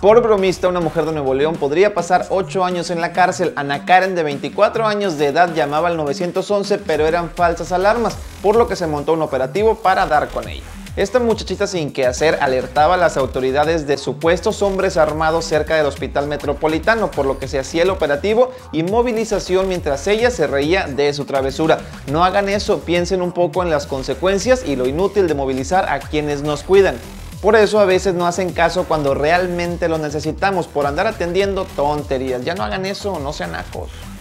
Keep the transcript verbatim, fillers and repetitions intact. Por bromista, una mujer de Nuevo León podría pasar ocho años en la cárcel. Ana Karen, de veinticuatro años de edad, llamaba al nueve once, pero eran falsas alarmas, por lo que se montó un operativo para dar con ella. Esta muchachita sin qué hacer alertaba a las autoridades de supuestos hombres armados cerca del hospital metropolitano, por lo que se hacía el operativo y movilización mientras ella se reía de su travesura. No hagan eso, piensen un poco en las consecuencias y lo inútil de movilizar a quienes nos cuidan. Por eso a veces no hacen caso cuando realmente lo necesitamos, por andar atendiendo tonterías. Ya no hagan eso, no sean nacos.